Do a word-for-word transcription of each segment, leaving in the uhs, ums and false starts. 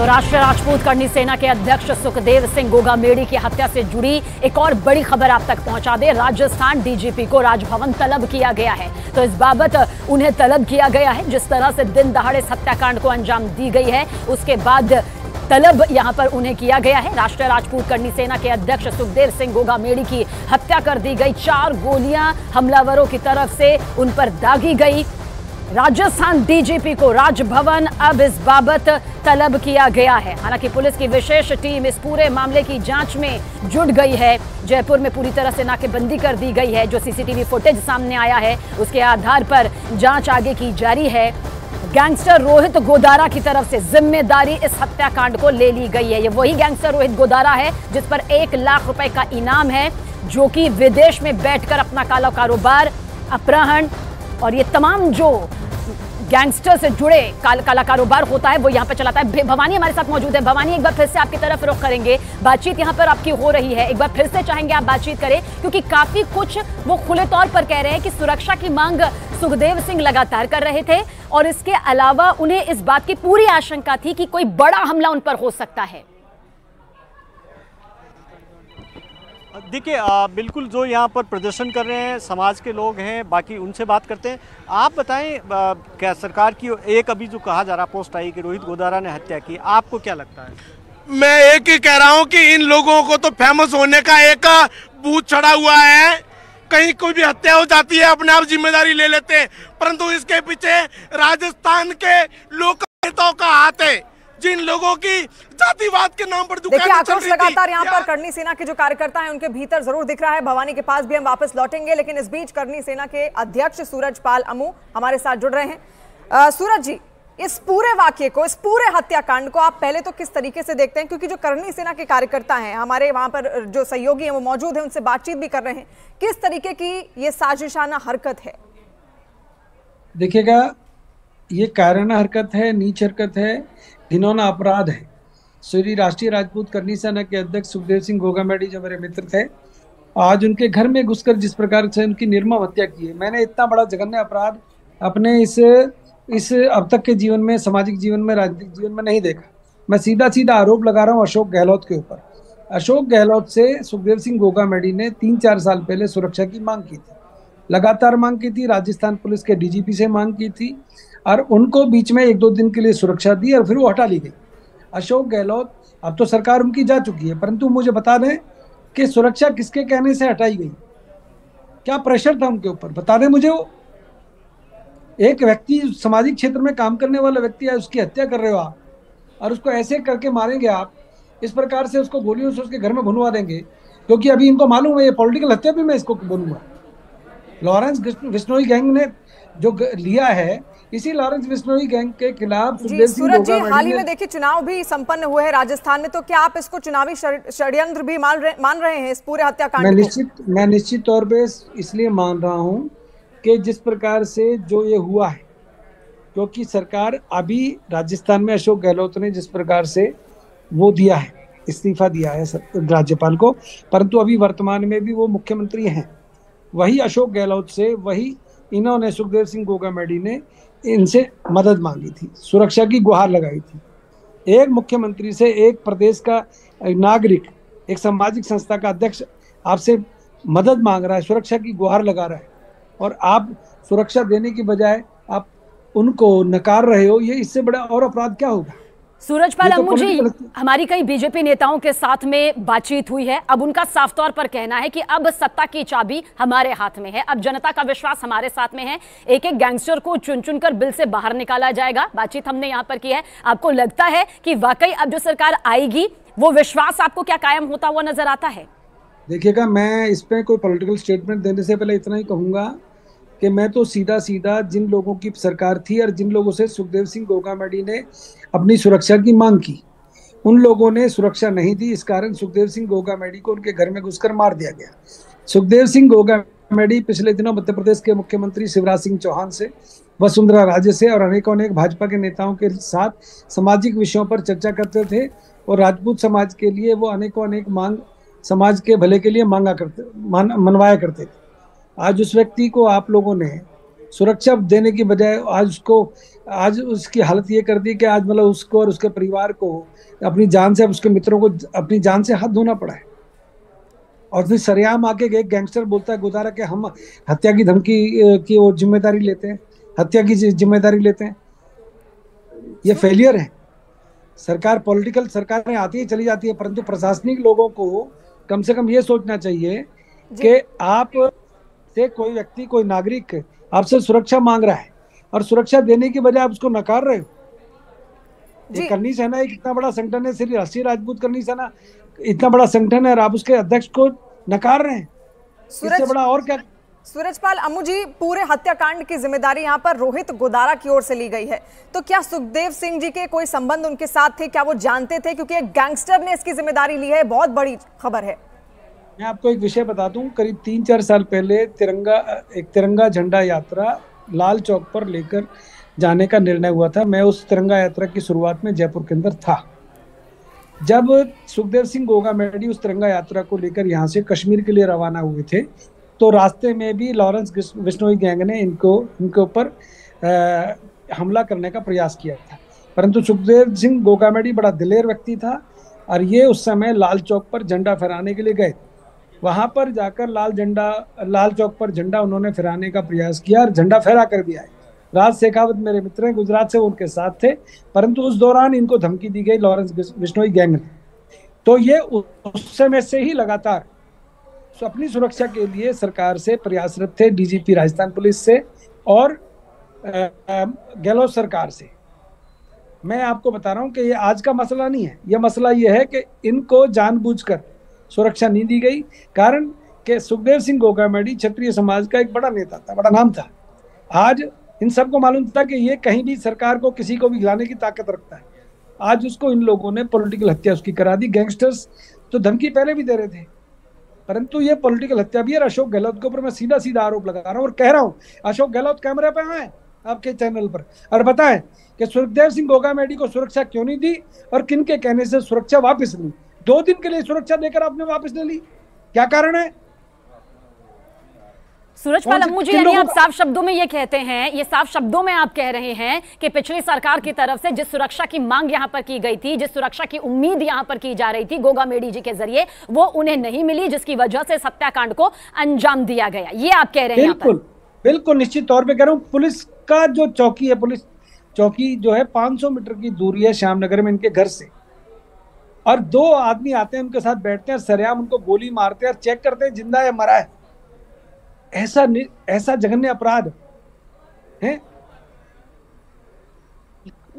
तो राष्ट्रीय राजपूत करनी सेना के अध्यक्ष सुखदेव सिंह गोगामेड़ी की हत्या से जुड़ी एक और बड़ी खबर आप तक पहुंचा दे। राजस्थान डीजीपी को राजभवन तलब किया गया है। तो इस बाबत उन्हें तलब किया गया है। जिस तरह से दिन दहाड़े इस हत्याकांड को अंजाम दी गई है, उसके बाद तलब यहां पर उन्हें किया गया है। राष्ट्रीय राजपूत करनी सेना के अध्यक्ष सुखदेव सिंह गोगामेड़ी की हत्या कर दी गई। चार गोलियां हमलावरों की तरफ से उन पर दागी गई। राजस्थान डीजीपी को राजभवन अब इस बाबत तलब किया गया है। हालांकि पुलिस की विशेष टीम इस पूरे मामले की जांच में जुट गई है। जयपुर में पूरी तरह से नाकेबंदी कर दी गई है। जो सीसीटीवी फुटेज सामने आया है, उसके आधार पर जांच आगे की जारी है। गैंगस्टर रोहित गोदारा की तरफ से जिम्मेदारी इस हत्याकांड को ले ली गई है। ये वही गैंगस्टर रोहित गोदारा है जिस पर एक लाख रुपए का इनाम है, जो कि विदेश में बैठकर अपना काला कारोबार, अपहरण और ये तमाम जो गैंगस्टर से जुड़े काल, काला कारोबार होता है वो यहाँ पर चलाता है। भवानी हमारे साथ मौजूद है। भवानी, एक बार फिर से आपकी तरफ रुख करेंगे। बातचीत यहाँ पर आपकी हो रही है, एक बार फिर से चाहेंगे आप बातचीत करें, क्योंकि काफी कुछ वो खुले तौर पर कह रहे हैं कि सुरक्षा की मांग सुखदेव सिंह लगातार कर रहे थे और इसके अलावा उन्हें इस बात की पूरी आशंका थी कि कोई बड़ा हमला उन पर हो सकता है। देखिए, बिल्कुल जो यहाँ पर प्रदर्शन कर रहे हैं समाज के लोग हैं, बाकी उनसे बात करते हैं। आप बताएं, आ, क्या सरकार की एक अभी जो कहा जा रहा पोस्ट आई कि रोहित गोदारा ने हत्या की, आपको क्या लगता है? मैं एक ही कह रहा हूँ कि इन लोगों को तो फेमस होने का एक भूत चढ़ा हुआ है। कहीं कोई भी हत्या हो जाती है अपने आप जिम्मेदारी ले लेते हैं, परंतु इसके पीछे राजस्थान के लोक नेताओं का हाथ है, जिन लोगों की जातिवाद के नाम पर दुकान आक्रोश लगातार यहाँ पर करनी सेना के जो कार्यकर्ता हैं उनके भीतर जरूर दिख रहा है। भवानी के पास भी हम वापस लौटेंगे, लेकिन इस बीच करनी सेना के अध्यक्ष सूरज पाल अमू हमारे साथ जुड़ रहे हैं। आ, सूरज जी, इस पूरे वाक्य को, इस पूरे हत्याकांड को आप पहले तो किस तरीके से देखते हैं, क्योंकि जो करनी सेना के कार्यकर्ता हैं, हमारे वहां पर जो सहयोगी हैं वो मौजूद हैं, उनसे बातचीत भी कर रहे हैं, किस तरीके की ये साजिशाना हरकत है? देखिएगा, ये कायराना हरकत है, नीच हरकत है, घिनौना अपराध है। श्री राष्ट्रीय राजपूत करनी सेना के अध्यक्ष सुखदेव सिंह गोगामेड़ी जो मेरे मित्र थे, आज उनके घर में घुसकर जिस प्रकार से उनकी निर्मम हत्या की है, मैंने इतना बड़ा जघन्य अपराध अपने इस इस अब तक के जीवन में, सामाजिक जीवन में, राजनीतिक जीवन में नहीं देखा। मैं सीधा सीधा आरोप लगा रहा हूँ अशोक गहलोत के ऊपर। अशोक गहलोत से सुखदेव सिंह गोगामेड़ी ने तीन चार साल पहले सुरक्षा की मांग की थी, लगातार मांग की थी, राजस्थान पुलिस के डीजीपी से मांग की थी और उनको बीच में एक दो दिन के लिए सुरक्षा दी और फिर वो हटा ली गई। अशोक गहलोत, अब तो सरकार उनकी जा चुकी है, परंतु मुझे बता दें कि सुरक्षा किसके कहने से हटाई गई, क्या प्रेशर था उनके ऊपर, बता दें मुझे। वो एक व्यक्ति, सामाजिक क्षेत्र में काम करने वाला व्यक्ति है, उसकी हत्या कर रहे हो आप और उसको ऐसे करके मारेंगे आप, इस प्रकार से उसको गोलियों से उसके घर में भुनवा देंगे, क्योंकि अभी इनको मालूम है ये पॉलिटिकल हत्या भी मैं इसको बोलूँगा। लॉरेंस बिश्नोई गैंग ने जो लिया है, इसी लॉरेंस बिश्नोई गैंग के खिलाफ जी, सूरज जी, हाल ही में देखिए चुनाव भी संपन्न हुए हैं राजस्थान में, तो क्या आप इसको चुनावी षड्यंत्र भी मान रहे, मान रहे हैं इस पूरे हत्याकांड? मैं निश्चित मैं निश्चित तौर पे इसलिए मान रहा हूं कि जिस प्रकार से जो ये हुआ है, क्योंकि सरकार अभी राजस्थान में अशोक गहलोत ने जिस प्रकार से वो दिया है, इस्तीफा दिया है राज्यपाल को, परंतु अभी वर्तमान में भी वो मुख्यमंत्री हैं। वही अशोक गहलोत से, वही इन्होंने सुखदेव सिंह गोगामेड़ी ने इनसे मदद मांगी थी, सुरक्षा की गुहार लगाई थी। एक मुख्यमंत्री से, एक प्रदेश का नागरिक, एक सामाजिक संस्था का अध्यक्ष आपसे मदद मांग रहा है, सुरक्षा की गुहार लगा रहा है, और आप सुरक्षा देने की बजाय आप उनको नकार रहे हो। ये इससे बड़ा और अपराध क्या होगा? सूरजपाल अम्मू जी, हमारी कई बीजेपी नेताओं के साथ में बातचीत हुई है। अब उनका साफ तौर पर कहना है कि अब सत्ता की चाबी हमारे हाथ में है, अब जनता का विश्वास हमारे साथ में है, एक एक गैंगस्टर को चुन चुन कर बिल से बाहर निकाला जाएगा। बातचीत हमने यहाँ पर की है। आपको लगता है कि वाकई अब जो सरकार आएगी वो विश्वास आपको क्या कायम होता हुआ नजर आता है? देखिएगा, मैं इसमें कोई पॉलिटिकल स्टेटमेंट देने से पहले इतना ही कहूँगा कि मैं तो सीधा सीधा जिन लोगों की सरकार थी और जिन लोगों से सुखदेव सिंह गोगामेड़ी ने अपनी सुरक्षा की मांग की, उन लोगों ने सुरक्षा नहीं दी, इस कारण सुखदेव सिंह गोगामेड़ी को उनके घर में घुसकर मार दिया गया। सुखदेव सिंह गोगामेड़ी पिछले दिनों मध्य प्रदेश के मुख्यमंत्री शिवराज सिंह चौहान से, वसुंधरा राजे से और अनेकों अनेक भाजपा के नेताओं के साथ सामाजिक विषयों पर चर्चा करते थे और राजपूत समाज के लिए वो अनेकों अनेक मांग, समाज के भले के लिए मांगा करते, मनवाया करते थे। आज उस व्यक्ति को आप लोगों ने सुरक्षा देने की बजाय आज उसको आज उसकी हालत ये कर दी कि आज मतलब उसको और उसके परिवार को अपनी जान से, अब उसके मित्रों को अपनी जान से हाथ धोना पड़ा है। और फिर सरेआम आके एक गैंगस्टर बोलता है गोदारा के हम हत्या की धमकी की वो जिम्मेदारी लेते हैं, हत्या की जिम्मेदारी लेते हैं। ये फेलियर है। सरकार पॉलिटिकल सरकारें आती है चली जाती है, परंतु प्रशासनिक लोगों को कम से कम ये सोचना चाहिए कि आप से कोई व्यक्ति, कोई नागरिक आपसे सुरक्षा मांग रहा है और सुरक्षा देने की बजाय आप उसको नकार रहे हो। ये करनी सेना एक इतना बड़ा संगठन है, श्री राष्ट्रीय राजपूत करनी सेना इतना बड़ा संगठन है और आप उसके अध्यक्ष को नकार रहे हैं, इससे बड़ा और क्या। सूरजपाल अमू जी, पूरे हत्याकांड की जिम्मेदारी यहाँ पर रोहित गोदारा की ओर से ली गई है, तो क्या सुखदेव सिंह जी के कोई संबंध उनके साथ थे, क्या वो जानते थे, क्योंकि एक गैंगस्टर ने इसकी जिम्मेदारी ली है, बहुत बड़ी खबर है। मैं आपको एक विषय बता दूं, करीब तीन चार साल पहले तिरंगा एक तिरंगा झंडा यात्रा लाल चौक पर लेकर जाने का निर्णय हुआ था। मैं उस तिरंगा यात्रा की शुरुआत में जयपुर के अंदर था, जब सुखदेव सिंह गोगामेड़ी उस तिरंगा यात्रा को लेकर यहाँ से कश्मीर के लिए रवाना हुए थे, तो रास्ते में भी लॉरेंस बिश्नोई गैंग ने इनको इनके ऊपर हमला करने का प्रयास किया था, परंतु सुखदेव सिंह गोगामेड़ी बड़ा दिलेर व्यक्ति था और ये उस समय लाल चौक पर झंडा फहराने के लिए गए। वहाँ पर जाकर लाल झंडा लाल चौक पर झंडा उन्होंने फहराने का प्रयास किया और झंडा फहरा कर दिया। राज शेखावत मेरे मित्र हैं, गुजरात से, उनके साथ थे, परंतु उस दौरान इनको धमकी दी गई लॉरेंस बिश्नोई गैंग ने। तो ये उस समय से ही लगातार तो अपनी सुरक्षा के लिए सरकार से प्रयासरत थे, डीजीपी राजस्थान पुलिस से और गहलोत सरकार से। मैं आपको बता रहा हूँ कि ये आज का मसला नहीं है, यह मसला ये है कि इनको जानबूझकर सुरक्षा नहीं दी गई। कारण कि सुखदेव सिंह गोगामेड़ी क्षत्रिय समाज का एक बड़ा नेता था, बड़ा नाम था। आज इन सबको मालूम था कि ये कहीं भी सरकार को, किसी को भी हिलाने की ताकत रखता है। आज उसको इन लोगों ने पॉलिटिकल हत्या उसकी करा दी। गैंगस्टर्स तो धमकी पहले भी दे रहे थे, परंतु ये पॉलिटिकल हत्या भी है। अशोक गहलोत के ऊपर मैं सीधा सीधा आरोप लगा रहा हूँ और कह रहा हूँ, अशोक गहलोत कैमरे पर आए आपके चैनल पर और बताएं कि सुखदेव सिंह गोगामेड़ी को सुरक्षा क्यों नहीं दी और किन के कहने से सुरक्षा वापस ली। दो दिन के लिए सुरक्षा देकर आपने वापस ले ली, क्या कारण है? सूरजपाल अम्मू जी, यानी आप साफ शब्दों में ये कहते हैं, ये साफ शब्दों में आप कह रहे हैं कि पिछली सरकार की तरफ से जिस सुरक्षा की मांग यहाँ पर की गई थी, जिस सुरक्षा की उम्मीद यहाँ पर की जा रही थी गोगामेड़ी जी के जरिए, वो उन्हें नहीं मिली, जिसकी वजह से इस हत्याकांड को अंजाम दिया गया, ये आप कह रहे हैं? बिल्कुल बिल्कुल निश्चित तौर पर कह रहा हूँ। पुलिस का जो चौकी है, पुलिस चौकी जो है पांच सौ मीटर की दूरी है श्याम नगर में इनके घर से, और दो आदमी आते हैं उनके साथ बैठते हैं, सरेआम उनको गोली मारते हैं और चेक करते हैं जिंदा है मरा है। ऐसा ऐसा जघन्य अपराध है।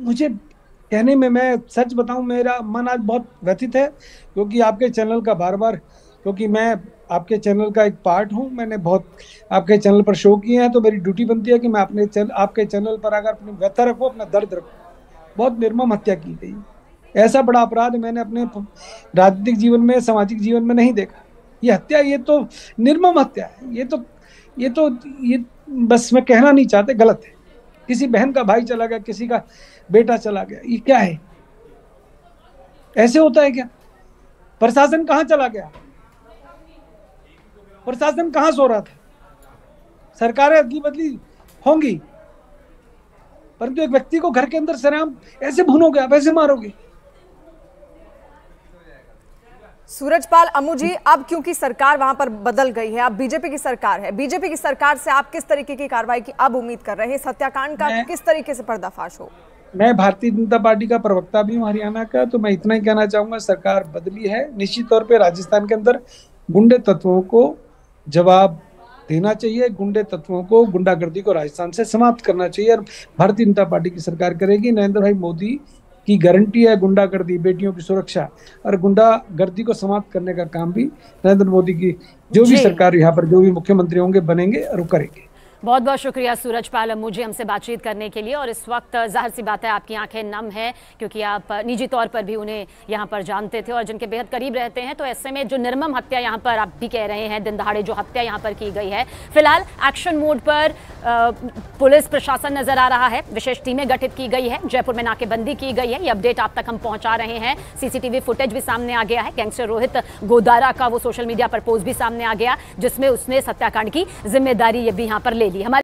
मुझे कहने में, मैं सच बताऊं, मेरा मन आज बहुत व्यथित है, क्योंकि आपके चैनल का बार बार, क्योंकि मैं आपके चैनल का एक पार्ट हूं, मैंने बहुत आपके चैनल पर शो किए हैं, तो मेरी ड्यूटी बनती है कि मैं अपने चैनल आपके चैनल पर अगर अपनी व्यथा रखूँ, अपना दर्द रखूँ। बहुत निर्मम हत्या की गई, ऐसा बड़ा अपराध मैंने अपने राजनीतिक जीवन में, सामाजिक जीवन में नहीं देखा। ये हत्या, ये तो निर्मम हत्या है, ये तो ये तो ये बस मैं कहना नहीं चाहते, गलत है। किसी बहन का भाई चला गया, किसी का बेटा चला गया, ये क्या है? ऐसे होता है क्या? प्रशासन कहाँ चला गया? प्रशासन कहाँ सो रहा था? सरकारें अदली बदली होंगी, परंतु एक व्यक्ति को घर के अंदर सरेआम ऐसे भूनोगे आप, ऐसे मारोगे। सूरजपाल अमू जी, अब क्योंकि सरकार वहां पर बदल गई है, अब बीजेपी की सरकार है, बीजेपी की सरकार से आप किस तरीके की कार्रवाई की अब उम्मीद कर रहे हैं? इस हत्याकांड का किस तरीके से पर्दाफाश हो? मैं भारतीय जनता पार्टी का प्रवक्ता भी हूं हरियाणा का, तो मैं इतना ही कहना चाहूंगा, सरकार बदली है। निश्चित तौर पर राजस्थान के अंदर गुंडे तत्वों को जवाब देना चाहिए, गुंडे तत्वों को, गुंडागर्दी को राजस्थान से समाप्त करना चाहिए और भारतीय जनता पार्टी की सरकार करेगी। नरेंद्र भाई मोदी की गारंटी है गुंडागर्दी, बेटियों की सुरक्षा और गुंडागर्दी को समाप्त करने का काम भी नरेंद्र मोदी की जो भी सरकार यहाँ पर, जो भी मुख्यमंत्री होंगे, बनेंगे और करेंगे। बहुत बहुत शुक्रिया सूरजपाल अम्मू जी, हमसे बातचीत करने के लिए। और इस वक्त जाहिर सी बात है आपकी आंखें नम है, क्योंकि आप निजी तौर पर भी उन्हें यहाँ पर जानते थे और जिनके बेहद करीब रहते हैं, तो ऐसे में जो निर्मम हत्या यहाँ पर आप भी कह रहे हैं, दिन दहाड़े जो हत्या यहाँ पर की गई है, फिलहाल एक्शन मोड पर आ, पुलिस प्रशासन नजर आ रहा है, विशेष टीमें गठित की गई है, जयपुर में नाकेबंदी की गई है, ये अपडेट आप तक हम पहुँचा रहे हैं। सीसीटीवी फुटेज भी सामने आ गया है, गैंगस्टर रोहित गोदारा का वो सोशल मीडिया पर पोस्ट भी सामने आ गया, जिसमें उसने इस हत्याकांड की जिम्मेदारी ये भी यहाँ पर ले हमारे